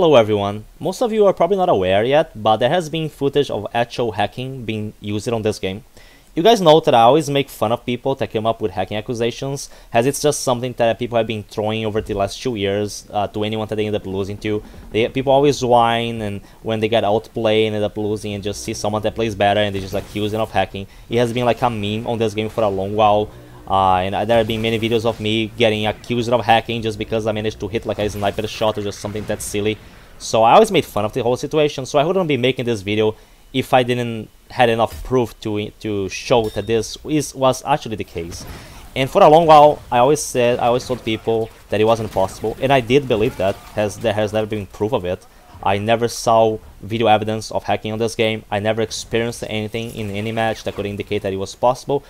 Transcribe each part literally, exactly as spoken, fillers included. Hello everyone, most of you are probably not aware yet, but there has been footage of actual hacking being used on this game. You guys know that I always make fun of people that come up with hacking accusations, as it's just something that people have been throwing over the last two years uh, to anyone that they end up losing to. They, people always whine, and when they get outplayed and end up losing and just see someone that plays better and they just accuse them of hacking. It has been like a meme on this game for a long while. Uh, and there have been many videos of me getting accused of hacking just because I managed to hit like a sniper shot or just something that's silly. So I always made fun of the whole situation, so I wouldn't be making this video if I didn't had enough proof to to show that this is was actually the case. And for a long while, I always said, I always told people that it wasn't possible, and I did believe that, as there has never been proof of it. I never saw video evidence of hacking on this game. I never experienced anything in any match that could indicate that it was possible.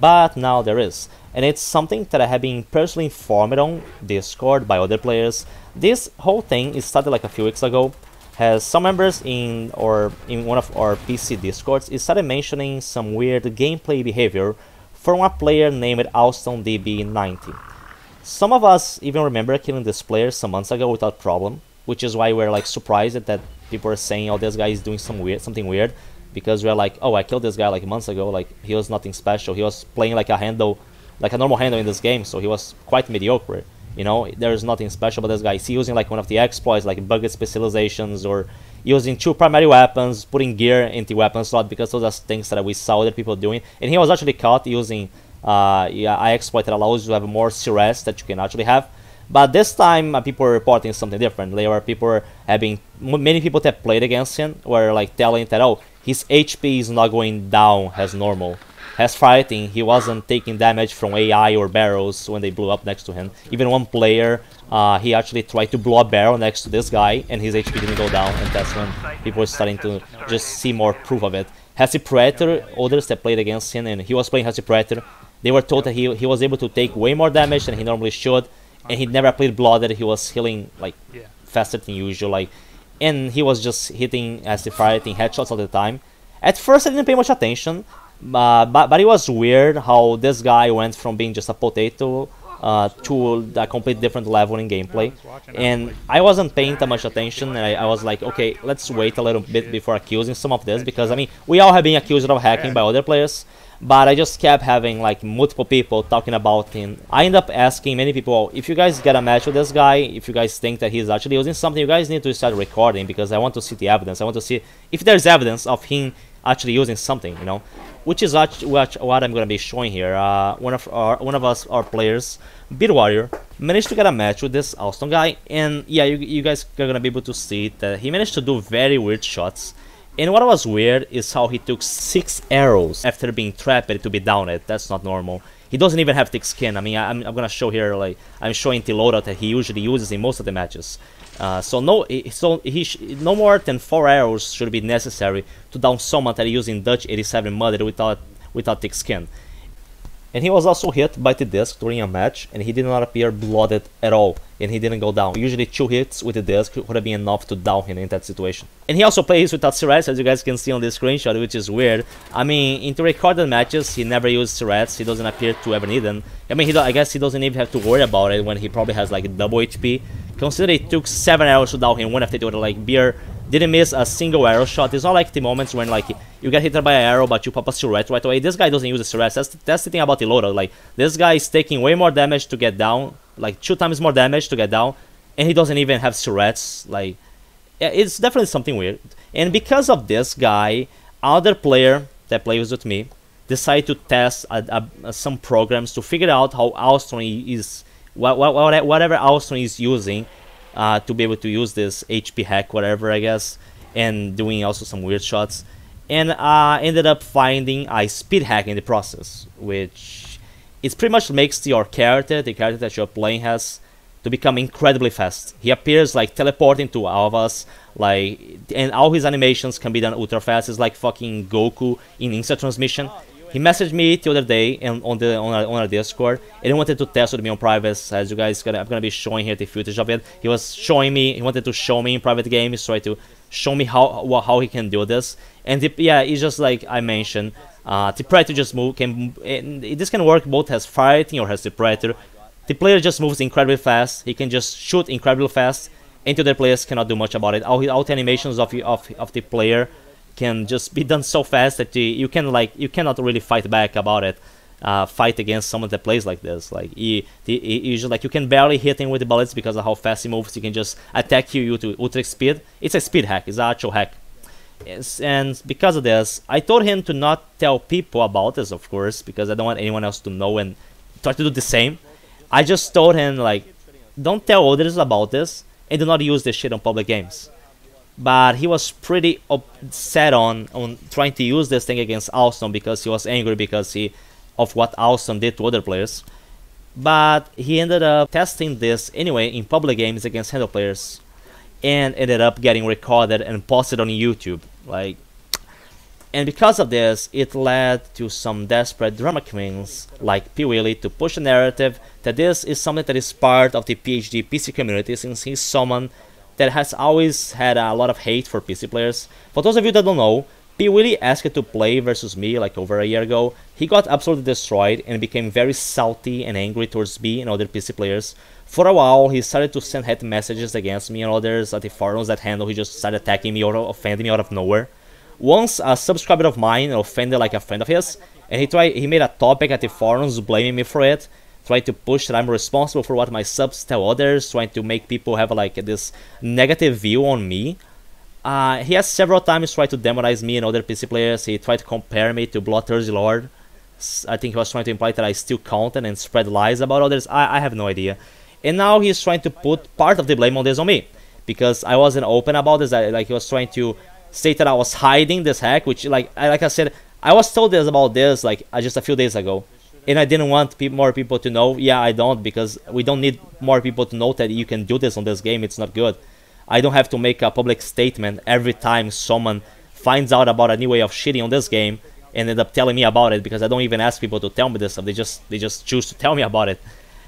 But now there is, and it's something that I have been personally informed on Discord by other players. This whole thing is started like a few weeks ago, as some members in or in one of our P C Discords it started mentioning some weird gameplay behavior from a player named AlstonDB ninety. Some of us even remember killing this player some months ago without problem, which is why we're like surprised that people are saying, "Oh, this guy is doing some weird something weird." Because we're like, oh, I killed this guy like months ago, like he was nothing special, he was playing like a handle, like a normal handle in this game, so he was quite mediocre, you know, there's nothing special about this guy. He's using like one of the exploits, like bucket specializations, or using two primary weapons, putting gear into weapon slot, because those are things that we saw other people doing, and he was actually caught using uh, yeah, an exploit that allows you to have more C R S that you can actually have. But this time, uh, people were reporting something different. There were people having many people that played against him were like telling that, oh, his H P is not going down as normal. As fighting, he wasn't taking damage from A I or barrels when they blew up next to him. Even one player, uh, he actually tried to blow a barrel next to this guy, and his H P didn't go down. And that's when people were starting to just see more proof of it. As a Predator, others that played against him, and he was playing as a Predator, they were told that he he was able to take way more damage than he normally should. And he never played Blooded, he was healing like yeah. faster than usual, like, and he was just hitting as the fighting headshots all the time. At first I didn't pay much attention, uh, but, but it was weird how this guy went from being just a potato uh, to a complete different level in gameplay. And I wasn't paying that much attention, and I, I was like, okay, let's wait a little bit before accusing some of this, because I mean, we all have been accused of hacking by other players. But I just kept having like multiple people talking about him. I end up asking many people, if you guys get a match with this guy, if you guys think that he's actually using something, you guys need to start recording, because I want to see the evidence. I want to see if there's evidence of him actually using something, you know, which is actually what I'm gonna be showing here. Uh, one of our, one of us, our players, Beat Warrior, managed to get a match with this Alston guy, and yeah, you, you guys are gonna be able to see that he managed to do very weird shots. And what was weird is how he took six arrows after being trapped to be downed. That's not normal. He doesn't even have thick skin. I mean, I'm, I'm gonna show here, like, I'm showing the loadout that he usually uses in most of the matches. Uh, so no, so he sh no more than four arrows should be necessary to down someone that is using Dutch eighty-seven mother without without thick skin. And he was also hit by the disc during a match, and he did not appear blooded at all, and he didn't go down. Usually two hits with the disc would have been enough to down him in that situation. And he also plays without C R S, as you guys can see on this screenshot, which is weird. I mean, in the recorded matches, he never used C R S, he doesn't appear to ever need them. I mean, he I guess he doesn't even have to worry about it when he probably has like double H P. Consider it took seven arrows to down him, one after the other, like beer. Didn't miss a single arrow shot. It's not like the moments when like you get hit by an arrow but you pop a C R S right away. This guy doesn't use a C R S. That's, that's the thing about the loadout. Like, this guy is taking way more damage to get down, like two times more damage to get down, and he doesn't even have C R S. Like, it's definitely something weird. And because of this guy, other player that plays with me decided to test a, a, some programs to figure out how Alston is, what, what, whatever Alston is using, Uh, to be able to use this H P hack, whatever, I guess, and doing also some weird shots, and uh, ended up finding a speed hack in the process, which it pretty much makes your character, the character that you're playing has, to become incredibly fast. He appears like teleporting to all of us, like, and all his animations can be done ultra fast. It's like fucking Goku in Instant Transmission. He messaged me the other day and on the on our, on our Discord, and he wanted to test with me on private. As you guys, gonna, I'm gonna be showing here the footage of it. He was showing me, he wanted to show me in private game. He tried to show me how how he can do this. And the, yeah, it's just like I mentioned, uh, the Predator just move can and this can work both as fighting or as the Predator. The player just moves incredibly fast. He can just shoot incredibly fast, Until the players cannot do much about it. Out, out animations of, of of the player can just be done so fast that you, you can like you cannot really fight back about it. Uh, fight against someone that plays like this. Like he, he, he just, like you can barely hit him with the bullets because of how fast he moves. He can just attack you, you to ultra speed. It's a speed hack. It's an actual hack. Yes, and because of this, I told him to not tell people about this, of course, because I don't want anyone else to know and try to do the same. I just told him, like, don't tell others about this and do not use this shit on public games. But he was pretty upset on, on trying to use this thing against Alston because he was angry because he of what Alston did to other players. But he ended up testing this anyway in public games against handle players and ended up getting recorded and posted on YouTube. Like, and because of this, it led to some desperate drama queens like P. Willy to push a narrative that this is something that is part of the P H D P C community, since he's someone that has always had a lot of hate for P C players. For those of you that don't know, P. Willy asked to play versus me like over a year ago. He got absolutely destroyed and became very salty and angry towards me and other P C players. For a while, he started to send hate messages against me and others at the forums that handle. He just started attacking me or offending me out of nowhere. Once, a subscriber of mine offended like a friend of his, and he tried. He made a topic at the forums blaming me for it, tried to push that I'm responsible for what my subs tell others, trying to make people have like this negative view on me. Uh, he has several times tried to demonize me and other P C players. He tried to compare me to Bloodthirsty Lord. I think he was trying to imply that I steal content and spread lies about others. I, I have no idea. And now he's trying to put part of the blame on this on me, because I wasn't open about this. I, like he was trying to state that I was hiding this hack, which like I, like I said, I was told this about this like uh, just a few days ago. And I didn't want pe more people to know. Yeah, I don't, because we don't need more people to know that you can do this on this game. It's not good. I don't have to make a public statement every time someone finds out about a new way of shitting on this game and end up telling me about it, because I don't even ask people to tell me this stuff. They just they just choose to tell me about it,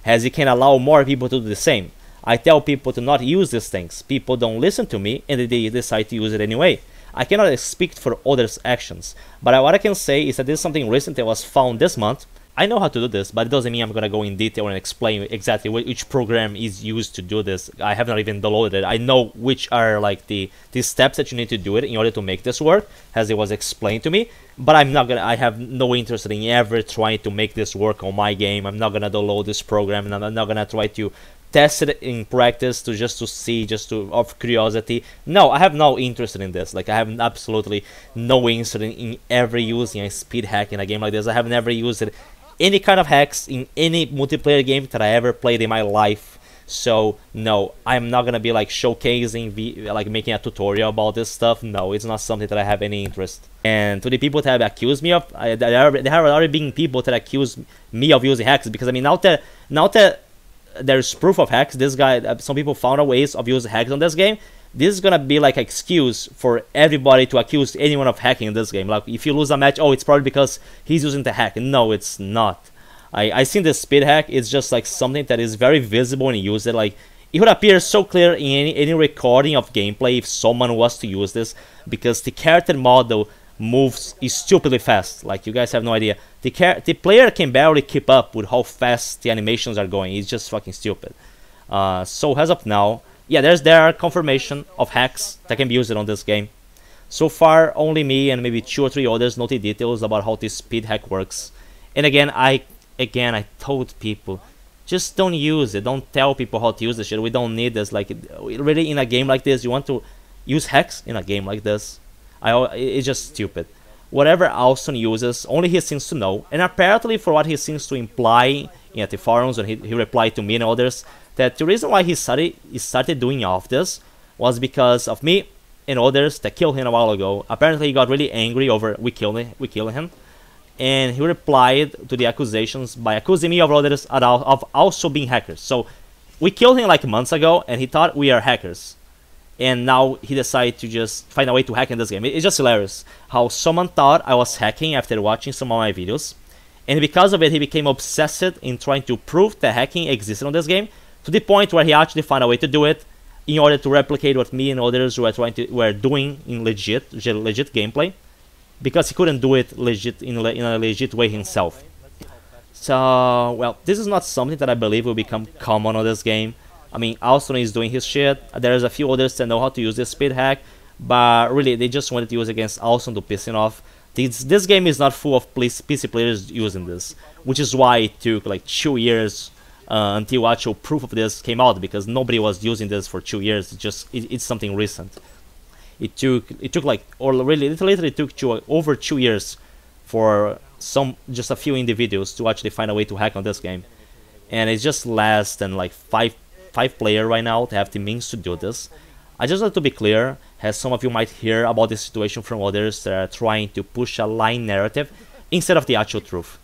as it can allow more people to do the same. I tell people to not use these things. People don't listen to me and they decide to use it anyway. I cannot speak for others' actions, but what I can say is that this is something recent that was found this month. I know how to do this, but it doesn't mean I'm gonna go in detail and explain exactly which program is used to do this. I have not even downloaded it. I know which are like the, the steps that you need to do it in order to make this work, as it was explained to me. But I'm not gonna, I have no interest in ever trying to make this work on my game. I'm not gonna download this program, and I'm not gonna try to test it in practice to just to see, just to of curiosity. No, I have no interest in this. Like, I have absolutely no interest in, in ever using a speed hack in a game like this. I have never used it any kind of hacks in any multiplayer game that I ever played in my life. So no, I'm not gonna be like showcasing, v like making a tutorial about this stuff. No, it's not something that I have any interest. And to the people that have accused me of, I, there, are, there have already been people that accuse me of using hacks, because I mean, now that now that there's proof of hacks, this guy, some people found a ways of using hacks on this game. This is gonna be like an excuse for everybody to accuse anyone of hacking in this game. Like, if you lose a match, oh, it's probably because he's using the hack. No, it's not. I I seen this speed hack. It's just like something that is very visible and used. It like it would appear so clear in any any recording of gameplay if someone was to use this, because the character model moves stupidly fast. Like, you guys have no idea. The char the player can barely keep up with how fast the animations are going. It's just fucking stupid. Uh, so as of now, yeah, there's there are confirmation of hacks that can be used on this game. So far, only me and maybe two or three others know the details about how this speed hack works. And again, I again I told people, just don't use it. Don't tell people how to use this shit. We don't need this. Like, really, in a game like this, you want to use hacks in a game like this? I it's just stupid. Whatever Alston uses, only he seems to know. And apparently, for what he seems to imply at the forums, and he, he replied to me and others, that the reason why he started he started doing all of this was because of me and others that killed him a while ago. Apparently, he got really angry over we killed him, we killed him, and he replied to the accusations by accusing me of others of also being hackers. So we killed him like months ago, and he thought we are hackers, and now he decided to just find a way to hack in this game. It's just hilarious how someone thought I was hacking after watching some of my videos, and because of it, he became obsessed in trying to prove that hacking existed on this game, to the point where he actually found a way to do it in order to replicate what me and others were trying to were doing in legit legit gameplay, because he couldn't do it legit in, le in a legit way himself. So well, this is not something that I believe will become common on this game. I mean, Alston is doing his shit. There's a few others that know how to use this speed hack, but really they just wanted to use against Alston to piss him off. This, this game is not full of P C players using this, which is why it took like two years uh, until actual proof of this came out, because nobody was using this for two years. It just it, it's something recent. It took it took like or really it literally took two, over two years for some just a few individuals to actually find a way to hack on this game, and it's just less than like five five player right now to have the means to do this. I just want to be clear, as some of you might hear about this situation from others that are trying to push a lying narrative instead of the actual truth.